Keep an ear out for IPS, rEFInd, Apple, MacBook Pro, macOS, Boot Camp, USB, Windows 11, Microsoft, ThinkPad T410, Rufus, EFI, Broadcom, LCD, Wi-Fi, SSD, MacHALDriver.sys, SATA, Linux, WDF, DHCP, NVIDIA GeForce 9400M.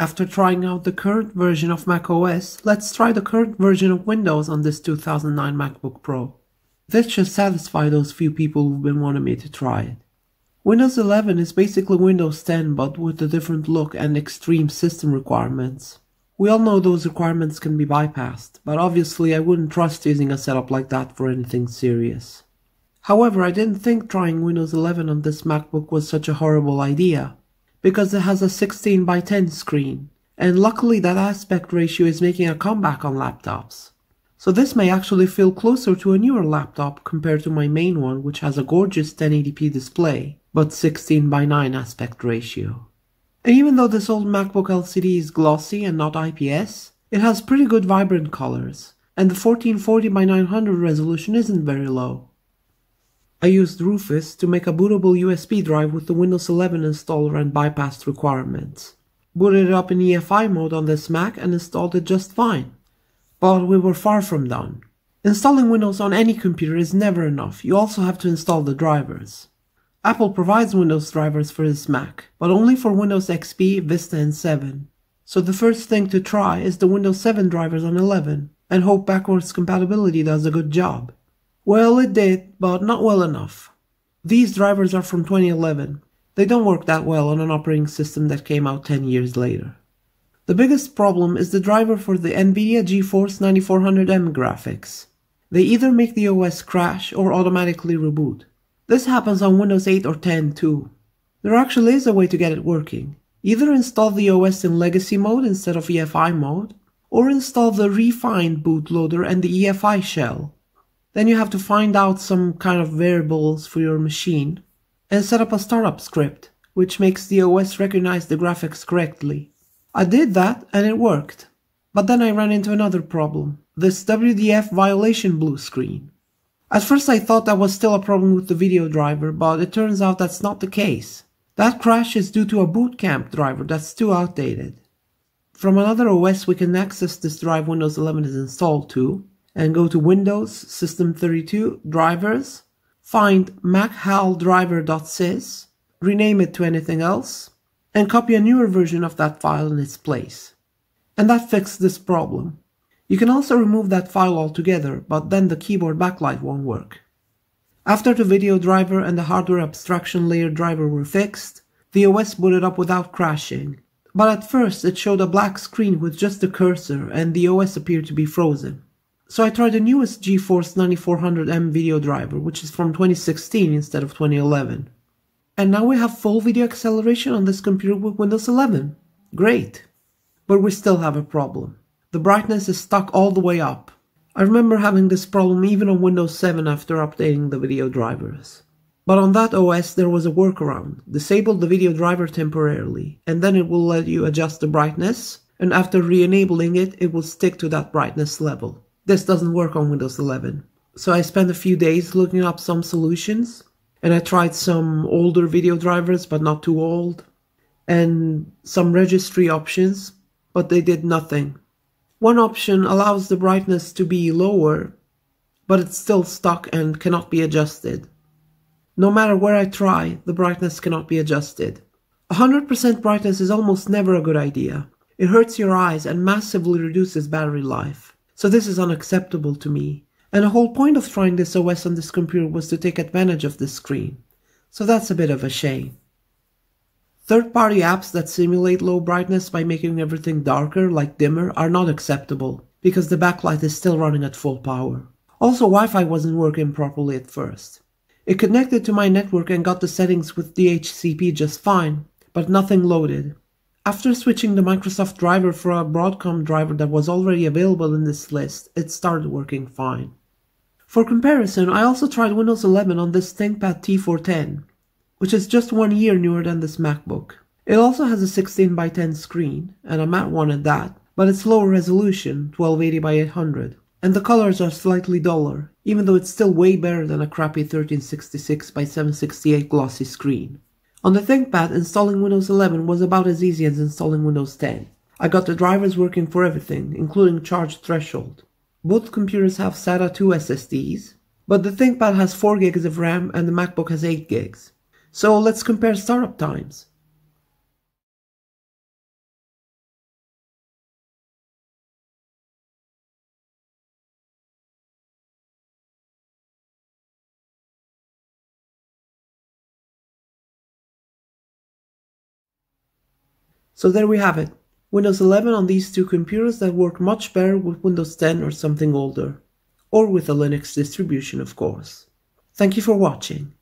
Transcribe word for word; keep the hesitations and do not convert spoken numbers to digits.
After trying out the current version of macOS, let's try the current version of Windows on this two thousand nine MacBook Pro. This should satisfy those few people who've been wanting me to try it. Windows eleven is basically Windows ten but with a different look and extreme system requirements. We all know those requirements can be bypassed, but obviously I wouldn't trust using a setup like that for anything serious. However, I didn't think trying Windows eleven on this MacBook was such a horrible idea, because it has a sixteen by ten screen, and luckily that aspect ratio is making a comeback on laptops. So this may actually feel closer to a newer laptop compared to my main one, which has a gorgeous ten eighty p display, but sixteen by nine aspect ratio. And even though this old MacBook L C D is glossy and not I P S, it has pretty good vibrant colors, and the fourteen forty by nine hundred resolution isn't very low. I used Rufus to make a bootable U S B drive with the Windows eleven installer and bypassed requirements. Booted it up in E F I mode on this Mac and installed it just fine. But we were far from done. Installing Windows on any computer is never enough, you also have to install the drivers. Apple provides Windows drivers for this Mac, but only for Windows X P, Vista and seven. So the first thing to try is the Windows seven drivers on eleven, and hope backwards compatibility does a good job. Well, it did, but not well enough. These drivers are from twenty eleven. They don't work that well on an operating system that came out ten years later. The biggest problem is the driver for the NVIDIA GeForce ninety-four hundred M graphics. They either make the O S crash or automatically reboot. This happens on Windows eight or ten too. There actually is a way to get it working. Either install the O S in legacy mode instead of E F I mode, or install the rEFInd bootloader and the E F I shell. Then you have to find out some kind of variables for your machine and set up a startup script, which makes the O S recognize the graphics correctly. I did that and it worked. But then I ran into another problem, this W D F violation blue screen. At first I thought that was still a problem with the video driver, but it turns out that's not the case. That crash is due to a bootcamp driver that's too outdated. From another O S we can access this drive Windows eleven is installed to, and go to Windows, System thirty-two, Drivers, find mac hal driver dot sys, rename it to anything else, and copy a newer version of that file in its place. And that fixed this problem. You can also remove that file altogether, but then the keyboard backlight won't work. After the video driver and the hardware abstraction layer driver were fixed, the O S booted up without crashing. But at first it showed a black screen with just the cursor and the O S appeared to be frozen. So I tried the newest GeForce ninety-four hundred M video driver, which is from twenty sixteen instead of twenty eleven. And now we have full video acceleration on this computer with Windows eleven. Great! But we still have a problem. The brightness is stuck all the way up. I remember having this problem even on Windows seven after updating the video drivers. But on that O S there was a workaround. Disable the video driver temporarily, and then it will let you adjust the brightness, and after re-enabling it, it will stick to that brightness level. This doesn't work on Windows eleven, so I spent a few days looking up some solutions, and I tried some older video drivers but not too old, and some registry options, but they did nothing. One option allows the brightness to be lower, but it's still stuck and cannot be adjusted. No matter where I try, the brightness cannot be adjusted. one hundred percent brightness is almost never a good idea. It hurts your eyes and massively reduces battery life. So this is unacceptable to me, and the whole point of trying this O S on this computer was to take advantage of this screen, so that's a bit of a shame. Third-party apps that simulate low brightness by making everything darker, like dimmer, are not acceptable, because the backlight is still running at full power. Also, Wi-Fi wasn't working properly at first. It connected to my network and got the settings with D H C P just fine, but nothing loaded. After switching the Microsoft driver for a Broadcom driver that was already available in this list, it started working fine. For comparison, I also tried Windows eleven on this ThinkPad T four ten, which is just one year newer than this MacBook. It also has a sixteen by ten screen, and a matte one at that, but it's lower resolution, twelve eighty by eight hundred, and the colors are slightly duller, even though it's still way better than a crappy thirteen sixty-six by seven sixty-eight glossy screen. On the ThinkPad, installing Windows eleven was about as easy as installing Windows ten. I got the drivers working for everything, including charge threshold. Both computers have SATA two S S Ds, but the ThinkPad has four gigs of RAM and the MacBook has eight gigs. So let's compare startup times. So there we have it. Windows eleven on these two computers that work much better with Windows ten or something older. Or with a Linux distribution, of course. Thank you for watching.